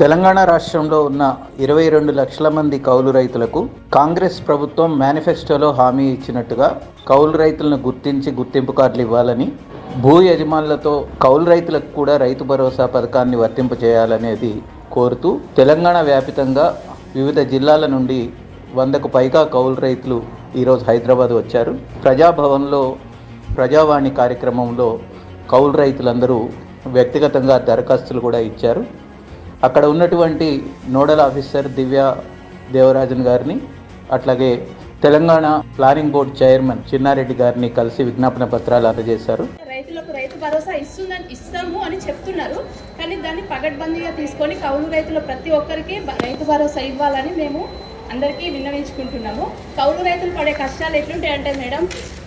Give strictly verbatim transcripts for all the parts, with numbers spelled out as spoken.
తెలంగాణ రాష్ట్రంలో ఉన్న ఇరవై రెండు లక్షల మంది కౌలు రైతులకు కాంగ్రెస్ ప్రభుత్వం మేనిఫెస్టోలో హామీ ఇచ్చినట్టుగా కౌలు రైతులను గుర్తించి గుర్తింపు కార్డులు ఇవ్వాలని, భూ యజమానులతో కౌలు రైతులకు కూడా రైతు భరోసా పథకాన్ని వర్తింపచేయాలనేది కోరుతూ తెలంగాణ వ్యాప్తంగా వివిధ జిల్లాల నుండి వందకు పైగా కౌలు రైతులు ఈరోజు హైదరాబాద్ వచ్చారు. ప్రజాభవన్లో ప్రజావాణి కార్యక్రమంలో కౌలు రైతులందరూ వ్యక్తిగతంగా దరఖాస్తులు కూడా ఇచ్చారు. అక్కడ ఉన్నటువంటి నోడల్ ఆఫీసర్ దివ్య దేవరాజన్ గారిని, అట్లాగే Telangana planning board chairman Chinnareddy గారిని కలిసి విజ్ఞాపన పత్రాలు అందజేశారు. రైతులకు రైతు భరోసా ఇస్తుందని ఇస్తాము అని చెప్తున్నారు, కానీ దాన్ని పగడ్బందీగా తీసుకొని కౌలు రైతులు ప్రతి ఒక్కరికి రైతు భరోసా ఇవ్వాలని మేము అందరికీ విన్నవించుకుంటున్నాము. కౌలు రైతులు పడే కష్టాలు ఎట్లుంటాయంటే మేడం,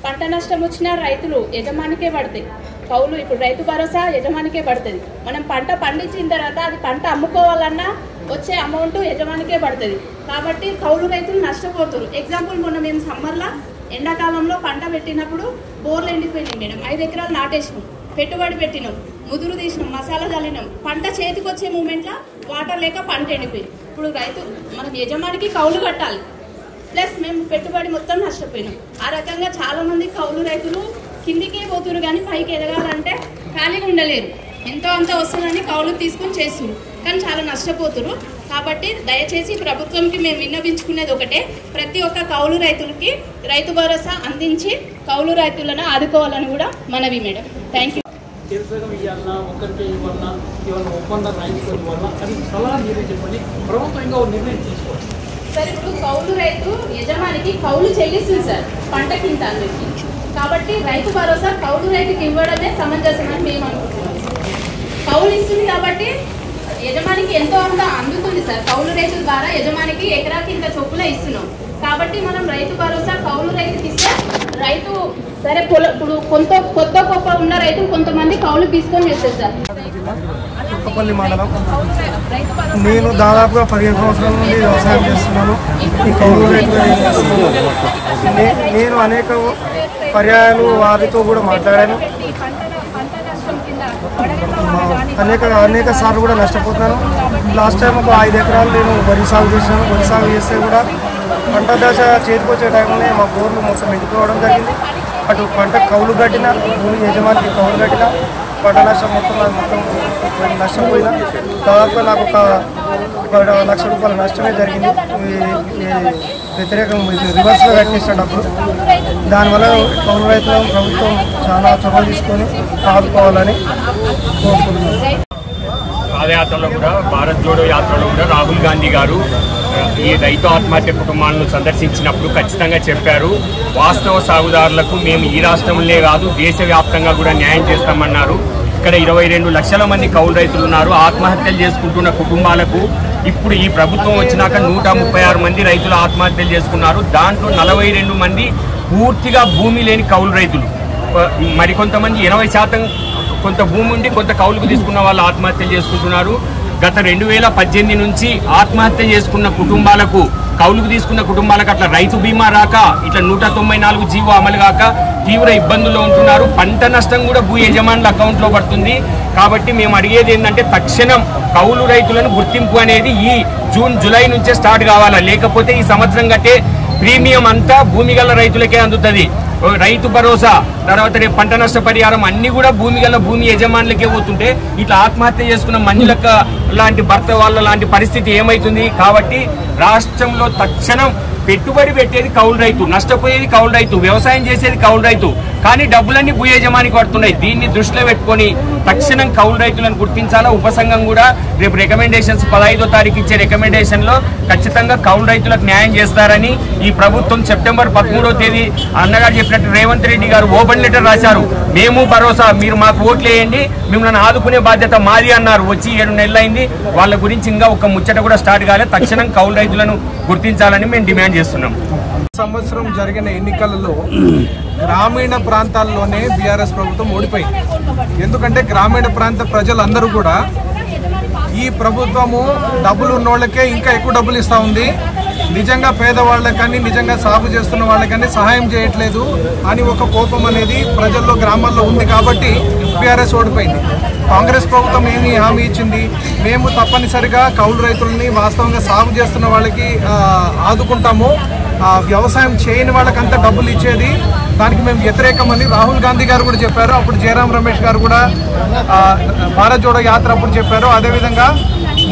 పంట నష్టం వచ్చినా రైతులు యజమానికే పడతాయి. కౌలు ఇప్పుడు రైతు భరోసా యజమానికే పడుతుంది. మనం పంట పండించిన తర్వాత అది పంట అమ్ముకోవాలన్నా వచ్చే అమౌంట్ యజమానికే పడుతుంది. కాబట్టి కౌలు రైతులు నష్టపోతారు. ఎగ్జాంపుల్, మొన్న మేము సమ్మర్లో ఎండాకాలంలో పంట పెట్టినప్పుడు బోర్లు ఎండిపోయినాయి మేడం. ఐదు ఎకరాలు నాటేసినాం, పెట్టుబడి పెట్టినాం, ముదురు తీసినాం, మసాలా చల్లినాం. పంట చేతికి వచ్చే మూమెంట్లో వాటర్ లేక పంట ఎండిపోయింది. ఇప్పుడు రైతు మనం యజమానికి కౌలు కట్టాలి, ప్లస్ మేము పెట్టుబడి మొత్తం నష్టపోయినాం. ఆ రకంగా చాలామంది కౌలు రైతులు కిందికే పోతున్నారు, కానీ పైకి ఎదగాలంటే ఖాళీగా ఉండలేరు. ఎంతో అంత వస్తుందని కౌలు తీసుకుని చేస్తున్నారు, కానీ చాలా నష్టపోతున్నారు. కాబట్టి దయచేసి ప్రభుత్వంకి మేము విన్నవించుకునేది ఒకటే, ప్రతి ఒక్క కౌలు రైతులకి రైతు భరోసా అందించి కౌలు రైతులను ఆదుకోవాలని కూడా మనవి మేడం. Thank you. తెలుసుగా ఇవ్వాలన్నా, ఒక్కరికే ఇవ్వాలన్నా, ఇవన్న ఒప్పందం రాయించుకోవడం వల్ల అది సలహా నిర్ణయించండి, ప్రభుత్వం ఇంకా నిర్ణయం తీసుకోవాలి. సార్, ఇప్పుడు కౌలు రైతు యజమానికి కౌలు చెల్లిస్తుంది సార్ పంట కింద అందరికీ. కాబట్టి రైతు భరోసా కౌలు రైతుకి ఇవ్వడమే సమంజసం అని మేము అనుకుంటున్నాం. కౌలు ఇస్తుంది కాబట్టి యజమానికి ఎంతో అంత అందుతుంది సార్. కౌలు రైతుల ద్వారా యజమానికి ఎకరా కింద చొప్పున ఇస్తున్నాం. కాబట్టి మనం రైతు భరోసా కౌలు రైతుకి ఇస్తే రైతు సరే, ఇప్పుడు కొంత కొత్త గొప్ప ఉన్న రైతులు కొంతమంది కౌలు తీసుకొని చేస్తారు సార్. నేను దాదాపుగా పదిహేను సంవత్సరాల నుండి వ్యవసాయం చేస్తున్నాను. ఈ కౌలు రైతులు నేను అనేక పర్యాయాలు వారితో కూడా మాట్లాడాను. అనేక అనేక సార్లు కూడా నష్టపోతాను. లాస్ట్ టైం ఒక ఐదు ఎకరాలు నేను వరి సాగు చేశాను. వరి సాగు చేస్తే కూడా పంట దశ చేతికొచ్చే టైంలోనే మా బోర్లు మొత్తం ఎండిపోవడం జరిగింది. అటు పంట కౌలు కట్టిన భూమి యజమానికి కౌలు కట్టిన పంట నష్టం మొత్తం మొత్తం నష్టపోయినా దాదాపు నాకు ఒక లక్ష రూపాయల నష్టమే జరిగింది. వ్యతిరేకం రివర్స్లో కట్టేసేటప్పుడు దానివల్ల కౌలు రైతులు ప్రభుత్వం చాలా చొరవ తీసుకొని ఆదుకోవాలని కోరుకుంటున్నాను. పాదయాత్రలో కూడా, భారత్ జోడో యాత్రలో కూడా రాహుల్ గాంధీ గారు ఈ రైతు ఆత్మహత్య కుటుంబాలను సందర్శించినప్పుడు ఖచ్చితంగా చెప్పారు, వాస్తవ సాగుదారులకు మేము ఈ రాష్ట్రంలో కాదు దేశవ్యాప్తంగా కూడా న్యాయం చేస్తామన్నారు. ఇక్కడ ఇరవై రెండు లక్షల మంది కౌలు రైతులు ఉన్నారు. ఆత్మహత్యలు చేసుకుంటున్న కుటుంబాలకు ఇప్పుడు ఈ ప్రభుత్వం వచ్చినాక నూట ముప్పై ఆరు మంది రైతులు ఆత్మహత్యలు చేసుకున్నారు. దాంట్లో నలభై రెండు మంది పూర్తిగా భూమి లేని కౌలు రైతులు, మరికొంతమంది ఎనభై శాతం కొంత భూమి ఉండి కొంత కౌలుకు తీసుకున్న వాళ్ళు ఆత్మహత్యలు చేసుకుంటున్నారు. గత రెండు వేల పద్దెనిమిది నుంచి ఆత్మహత్య చేసుకున్న కుటుంబాలకు, కౌలుకు తీసుకున్న కుటుంబాలకు అట్లా రైతు బీమా రాక, ఇట్లా నూట తొంభై నాలుగు జీవో అమలు కాక తీవ్ర ఇబ్బందుల్లో ఉంటున్నారు. పంట నష్టం కూడా భూ యజమానుల అకౌంట్లో పడుతుంది. కాబట్టి మేము అడిగేది ఏంటంటే, తక్షణం కౌలు రైతులను గుర్తింపు అనేది ఈ జూన్ జూలై నుంచే స్టార్ట్ కావాలా, లేకపోతే ఈ సంవత్సరం కట్టే ప్రీమియం అంతా భూమి గల రైతులకే అందుతుంది. రైతు భరోసా, తర్వాత రేపు పంట నష్ట పరిహారం అన్నీ కూడా భూమి గల భూమి యజమానులకే పోతుంటే ఇట్లా ఆత్మహత్య చేసుకున్న మంజులక్క లాంటి భర్త వాళ్ళ లాంటి పరిస్థితి ఏమవుతుంది? కాబట్టి రాష్ట్రంలో తక్షణం పెట్టుబడి పెట్టేది కౌలు రైతు, నష్టపోయేది కౌలు రైతు, వ్యవసాయం చేసేది కౌలు రైతు, కానీ డబ్బులన్నీ భూ యజమానికి పడుతున్నాయి. దీన్ని దృష్టిలో పెట్టుకొని తక్షణం కౌలు రైతులను గుర్తించాలా. ఉపసంఘం కూడా రేపు రికమెండేషన్స్ పదహైదో తారీఖు ఇచ్చే రికమెండేషన్లో ఖచ్చితంగా కౌలు రైతులకు న్యాయం చేస్తారని ఈ ప్రభుత్వం సెప్టెంబర్ పదమూడవ తేదీ అన్నగారు చెప్పినట్టు రేవంత్ రెడ్డి గారు ఓపెన్ లెటర్ రాశారు. మేము భరోసా, మీరు మాకు ఓట్లేయండి, మిమ్మల్ని ఆదుకునే బాధ్యత మాది అన్నారు. వచ్చి ఏడు నెలలైంది, వాళ్ళ గురించి ఇంకా ఒక ముచ్చట కూడా స్టార్ట్ కాలేదు. తక్షణం కౌలు రైతులను గుర్తించాలని మేము డిమాండ్ చేస్తున్నాం. సంవత్సరం జరిగిన ఎన్నికలలో గ్రామీణ ప్రాంతాల్లోనే బీఆర్ఎస్ ప్రభుత్వం ఓడిపోయింది. ఎందుకంటే గ్రామీణ ప్రాంత ప్రజలందరూ కూడా ఈ ప్రభుత్వము డబ్బులు ఉన్నోళ్ళకే ఇంకా ఎక్కువ డబ్బులు ఇస్తూ ఉంది, నిజంగా పేదవాళ్ళకని నిజంగా సాగు చేస్తున్న వాళ్ళకని సహాయం చేయట్లేదు అని ఒక కోపం అనేది ప్రజల్లో గ్రామాల్లో ఉంది. కాబట్టి బీఆర్ఎస్ ఓడిపోయింది. కాంగ్రెస్ ప్రభుత్వం ఏమి హామీ ఇచ్చింది? మేము తప్పనిసరిగా కౌలు రైతులని వాస్తవంగా సాగు చేస్తున్న వాళ్ళకి ఆదుకుంటాము, వ్యవసాయం చేయని వాళ్ళకంతా డబ్బులు ఇచ్చేది, దానికి మేము వ్యతిరేకమని రాహుల్ గాంధీ గారు కూడా చెప్పారు. అప్పుడు జయరాం రమేష్ గారు కూడా భారత్ జోడో యాత్ర అప్పుడు చెప్పారు. అదేవిధంగా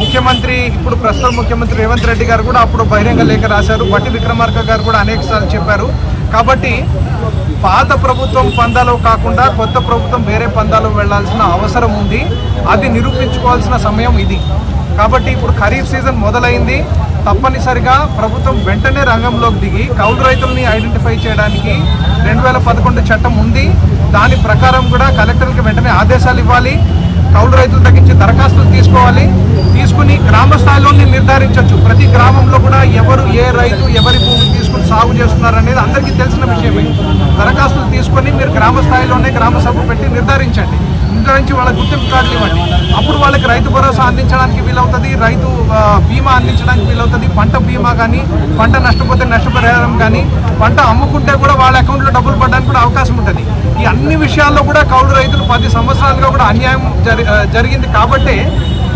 ముఖ్యమంత్రి ఇప్పుడు ప్రస్తుతం ముఖ్యమంత్రి రేవంత్ రెడ్డి గారు కూడా అప్పుడు బహిరంగ లేఖ రాశారు. బట్టి విక్రమార్క గారు కూడా అనేక సార్లు చెప్పారు. కాబట్టి పాత ప్రభుత్వం పందాలో కాకుండా కొత్త ప్రభుత్వం వేరే పందాలో వెళ్లాల్సిన అవసరం ఉంది. అది నిరూపించుకోవాల్సిన సమయం ఇది. కాబట్టి ఇప్పుడు ఖరీఫ్ సీజన్ మొదలైంది. తప్పనిసరిగా ప్రభుత్వం వెంటనే రంగంలోకి దిగి కౌలు రైతుల్ని ఐడెంటిఫై చేయడానికి రెండు వేల పదకొండు చట్టం ఉంది. దాని ప్రకారం కూడా కలెక్టర్కి వెంటనే ఆదేశాలు ఇవ్వాలి. కౌలు రైతుల తగ్గించి దరఖాస్తులు తీసుకోవాలి. తీసుకుని గ్రామ స్థాయిలోనే నిర్ధారించవచ్చు. ప్రతి గ్రామంలో కూడా ఎవరు ఏ రైతు ఎవరి భూమిని తీసుకుని సాగు చేస్తున్నారనేది అందరికీ తెలిసిన విషయమే. దరఖాస్తులు తీసుకొని మీరు గ్రామ స్థాయిలోనే గ్రామ సభ పెట్టి నిర్ధారించండి. ఇంట్లో నుంచి వాళ్ళకి గుర్తింపు కార్డులు ఇవ్వండి. అప్పుడు వాళ్ళకి రైతు భరోసా అందించడానికి వీలవుతుంది, రైతు బీమా అందించడానికి వీలవుతుంది. పంట బీమా కానీ, పంట నష్టపోతే నష్టపరిహారం కానీ, పంట అమ్ముకుంటే కూడా వాళ్ళ అకౌంట్లో డబ్బులు పడడానికి కూడా అవకాశం ఉంటుంది. ఈ అన్ని విషయాల్లో కూడా కౌలు రైతులు పది సంవత్సరాలుగా కూడా అన్యాయం జరిగింది. కాబట్టి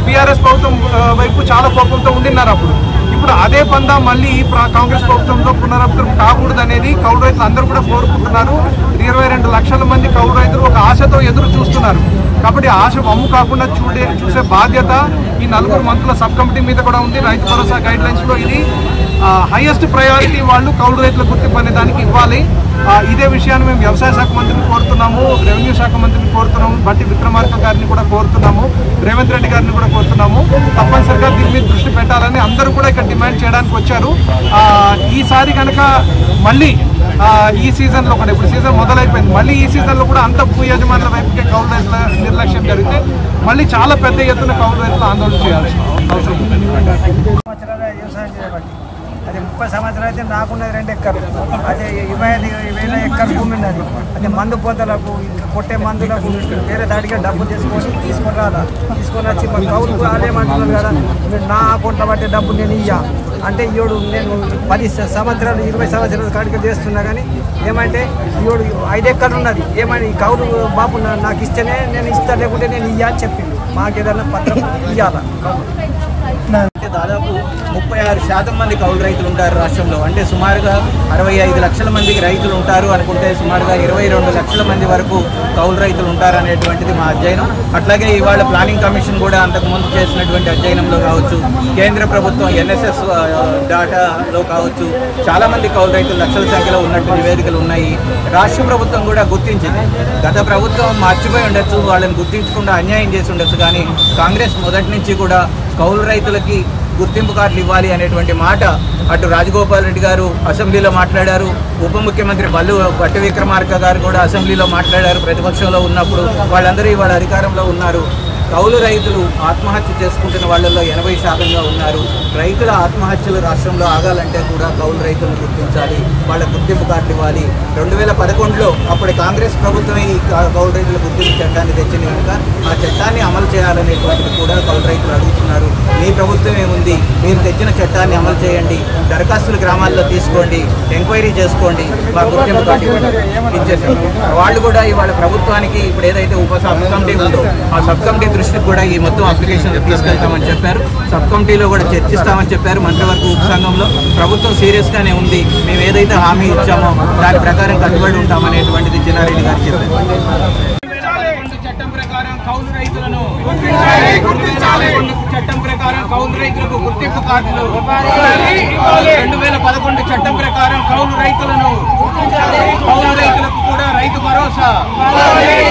బీఆర్ఎస్ ప్రభుత్వం వైపు చాలా కోపంతో ఉండిన్నారు అప్పుడు. ఇప్పుడు అదే పందా మళ్ళీ కాంగ్రెస్ ప్రభుత్వంలో పునరావృతం కాకూడదనేది కౌలు రైతులు అందరూ కూడా కోరుకుంటున్నారు. ఇరవై రెండు లక్షల మంది కౌలు రైతులు ఒక ఆశతో ఎదురు చూస్తున్నారు. కాబట్టి ఆశ అమ్ము కాకుండా చూడే చూసే బాధ్యత ఈ నలుగురు మంత్రుల సబ్ కమిటీ మీద కూడా ఉంది. రైతు భరోసా గైడ్ లైన్స్లో ఇది హైయెస్ట్ ప్రయారిటీ వాళ్ళు కౌలు రైతుల గుర్తింపు అనే దానికి ఇవ్వాలి. ఇదే విషయాన్ని మేము వ్యవసాయ శాఖ మంత్రిని కోరుతున్నాము, రెవెన్యూ శాఖ మంత్రిని కోరుతున్నాము, బట్టి విక్రమార్క గారిని కూడా కోరుతున్నాము, రేవంత్ రెడ్డి గారిని కూడా కోరుతున్నాము. తప్పనిసరిగా దీని మీద దృష్టి పెట్టాలని అందరూ కూడా ఇక్కడ డిమాండ్ చేయడానికి వచ్చారు. ఈసారి కనుక మళ్ళీ ఈ సీజన్లో కూడా, ఇప్పుడు సీజన్ మొదలైపోయింది, మళ్ళీ ఈ సీజన్లో కూడా అంత భూ యజమానుల వైపుకే కౌలు రైతుల నిర్లక్ష్యం జరిగితే మళ్ళీ చాలా పెద్ద ఎత్తున కౌలు రైతులు ఆందోళన చేయాల్సిన అవసరం ఉంది. అది ముప్పై సంవత్సరాలు అయితే నాకున్నది రెండు ఎక్కరు, అదే ఇరవై ఐదు వేల ఎక్కరు భూమి ఉన్నది. అదే మందు పోతలకు, ఇంకా కొట్టే మందులకు వేరే దాటిగా డబ్బులు తీసుకొని తీసుకొని రాదా తీసుకొని వచ్చి మా కౌలు రాలేమంటున్నారు కదా, మీరు నా అకౌంట్లో పట్టే డబ్బు నేను ఇయ్యా అంటే ఈడు నేను పది సంవత్సరాలు ఇరవై సంవత్సరాలు కాడికి చేస్తున్నా కానీ ఏమంటే ఈడు ఐదు ఎక్కరు ఉన్నది ఏమని ఈ కౌలు బాబు నాకు ఇస్తేనే నేను ఇస్తా, లేకుంటే నేను ఇయ్యా అని చెప్పింది. మాకేదన్నా పత్రం ఇయ్యాలా? దాదాపు ముప్పై ఆరు శాతం మంది కౌలు రైతులు ఉంటారు రాష్ట్రంలో. అంటే సుమారుగా అరవై ఐదు లక్షల మందికి రైతులు ఉంటారు అనుకుంటే సుమారుగా ఇరవై రెండు లక్షల మంది వరకు కౌలు రైతులు ఉంటారు అనేటువంటిది మా అధ్యయనం. అట్లాగే ఇవాళ ప్లానింగ్ కమిషన్ కూడా అంతకుముందు చేసినటువంటి అధ్యయనంలో కావచ్చు, కేంద్ర ప్రభుత్వం ఎన్ఎస్ఎస్ డాటాలో కావచ్చు, చాలామంది కౌలు రైతులు లక్షల సంఖ్యలో ఉన్నట్టు నివేదికలు ఉన్నాయి. రాష్ట్ర ప్రభుత్వం కూడా గుర్తించింది. గత ప్రభుత్వం మర్చిపోయి ఉండొచ్చు, వాళ్ళని గుర్తించకుండా అన్యాయం చేసి ఉండొచ్చు. కానీ కాంగ్రెస్ మొదటి నుంచి కూడా కౌలు రైతులకి గుర్తింపు కార్డులు ఇవ్వాలి అనేటువంటి మాట అటు రాజగోపాల్ రెడ్డి గారు అసెంబ్లీలో మాట్లాడారు, ఉప ముఖ్యమంత్రి బల్లు బట్టి విక్రమార్క గారు కూడా అసెంబ్లీలో మాట్లాడారు ప్రతిపక్షంలో ఉన్నప్పుడు. వాళ్ళందరూ ఇవాళ అధికారంలో ఉన్నారు. కౌలు రైతులు ఆత్మహత్య చేసుకుంటున్న వాళ్ళల్లో ఎనభై శాతంగా ఉన్నారు. రైతుల ఆత్మహత్యలు రాష్ట్రంలో ఆగాలంటే కూడా కౌలు రైతులను గుర్తించాలి, వాళ్ళ గుర్తింపు కార్డు ఇవ్వాలి. రెండు వేల పదకొండులో అప్పటి కాంగ్రెస్ ప్రభుత్వమే ఈ కౌలు రైతుల గుర్తింపు చట్టాన్ని తెచ్చింది కనుక ఆ చట్టాన్ని అమలు చేయాలనేటువంటిది కూడా కౌలు రైతులు అడుగుతున్నారు. మీ ప్రభుత్వం ఏముంది, మీరు తెచ్చిన చట్టాన్ని అమలు చేయండి, దరఖాస్తులు గ్రామాల్లో తీసుకోండి, ఎంక్వైరీ చేసుకోండి, మా గుర్తింపు కార్డు ఇచ్చేసారు. వాళ్ళు కూడా ఇవాళ ప్రభుత్వానికి ఇప్పుడు ఏదైతే ఉప సబ్ కమిటీ ఉందో ఆ సబ్ కమిటీ దృష్టికి కూడా ఈ మొత్తం అప్లికేషన్లు తీసుకెళ్తామని చెప్పారు. సబ్ కమిటీలో కూడా చర్చిస్తామని చెప్పారు. మంత్రివర్గ ఉపసంఘంలో ప్రభుత్వం సీరియస్గానే ఉంది, మేము ఏదైతే హామీ ఇచ్చామో దాని ప్రకారం కట్టుబడి ఉంటామనేటువంటిది చిన్నారెడ్డి గారు చెప్పారు. చట్టం ప్రకారం కౌలు రైతులను చట్టం ప్రకారం కౌలు రైతులకు గుర్తింపు కార్డులు, రెండు వేల పదకొండు చట్టం ప్రకారం కౌలు రైతులను కౌలు రైతులకు కూడా రైతు భరోసా